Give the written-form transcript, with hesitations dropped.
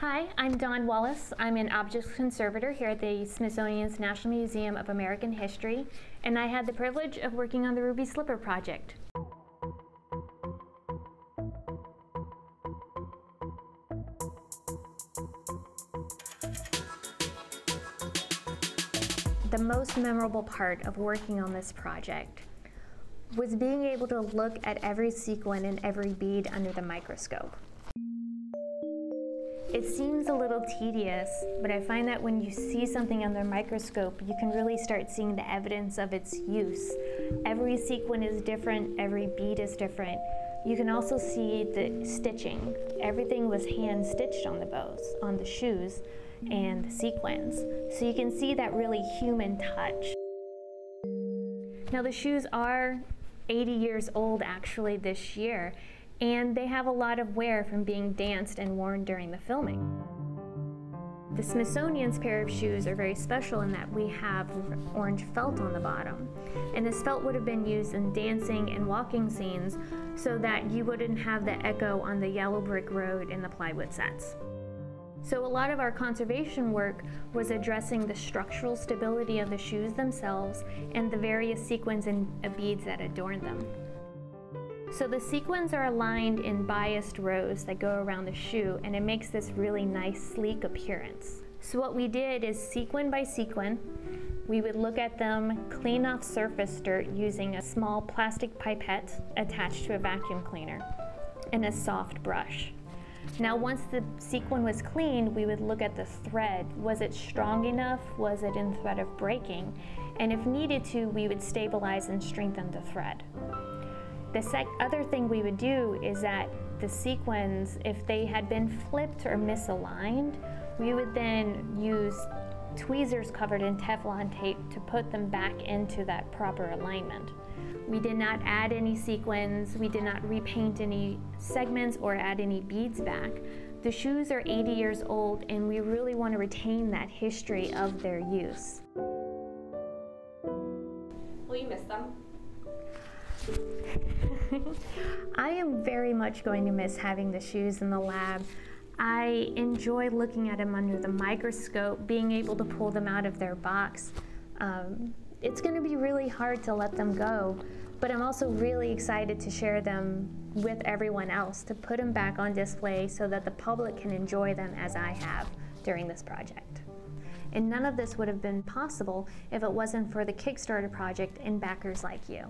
Hi, I'm Dawn Wallace. I'm an objects conservator here at the Smithsonian's National Museum of American History, and I had the privilege of working on the Ruby Slipper Project. The most memorable part of working on this project was being able to look at every sequin and every bead under the microscope. It seems a little tedious, but I find that when you see something under a microscope, you can really start seeing the evidence of its use. Every sequin is different, every bead is different. You can also see the stitching. Everything was hand-stitched on the bows, on the shoes, and the sequins. So you can see that really human touch. Now the shoes are 80 years old actually this year, and they have a lot of wear from being danced and worn during the filming. The Smithsonian's pair of shoes are very special in that we have orange felt on the bottom. And this felt would have been used in dancing and walking scenes so that you wouldn't have the echo on the yellow brick road in the plywood sets. So a lot of our conservation work was addressing the structural stability of the shoes themselves and the various sequins and beads that adorn them. So the sequins are aligned in biased rows that go around the shoe, and it makes this really nice, sleek appearance. So what we did is, sequin by sequin, we would look at them, clean off surface dirt using a small plastic pipette attached to a vacuum cleaner and a soft brush. Now once the sequin was cleaned, we would look at the thread. Was it strong enough? Was it in threat of breaking? And if needed to, we would stabilize and strengthen the thread. The other thing we would do is that the sequins, if they had been flipped or misaligned, we would then use tweezers covered in Teflon tape to put them back into that proper alignment. We did not add any sequins, we did not repaint any segments or add any beads back. The shoes are 80 years old, and we really want to retain that history of their use. Will you miss them? I am very much going to miss having the shoes in the lab. I enjoy looking at them under the microscope, being able to pull them out of their box. It's going to be really hard to let them go, but I'm also really excited to share them with everyone else, to put them back on display so that the public can enjoy them as I have during this project. And none of this would have been possible if it wasn't for the Kickstarter project and backers like you.